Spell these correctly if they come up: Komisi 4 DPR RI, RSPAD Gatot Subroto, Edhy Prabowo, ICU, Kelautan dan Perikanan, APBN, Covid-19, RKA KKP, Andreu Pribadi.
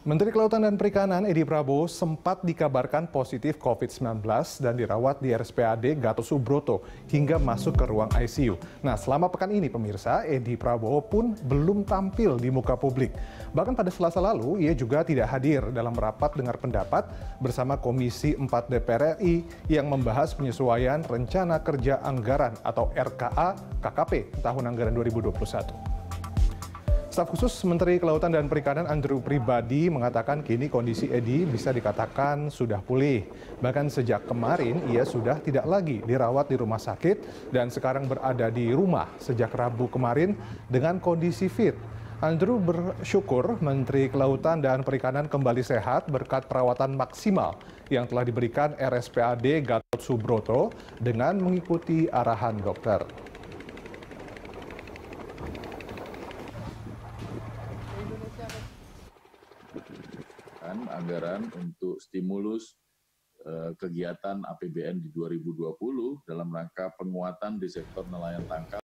Menteri Kelautan dan Perikanan Edhy Prabowo sempat dikabarkan positif COVID-19 dan dirawat di RSPAD Gatot Subroto hingga masuk ke ruang ICU. Nah, selama pekan ini pemirsa, Edhy Prabowo pun belum tampil di muka publik. Bahkan pada Selasa lalu, ia juga tidak hadir dalam rapat dengar pendapat bersama Komisi 4 DPR RI yang membahas penyesuaian rencana kerja anggaran atau RKA KKP tahun anggaran 2021. Staf khusus Menteri Kelautan dan Perikanan Andreu Pribadi mengatakan kini kondisi Edhy bisa dikatakan sudah pulih. Bahkan sejak kemarin ia sudah tidak lagi dirawat di rumah sakit dan sekarang berada di rumah sejak Rabu kemarin dengan kondisi fit. Andreu bersyukur Menteri Kelautan dan Perikanan kembali sehat berkat perawatan maksimal yang telah diberikan RSPAD Gatot Subroto dengan mengikuti arahan dokter. Anggaran untuk stimulus kegiatan APBN di 2020 dalam rangka penguatan di sektor nelayan tangkap.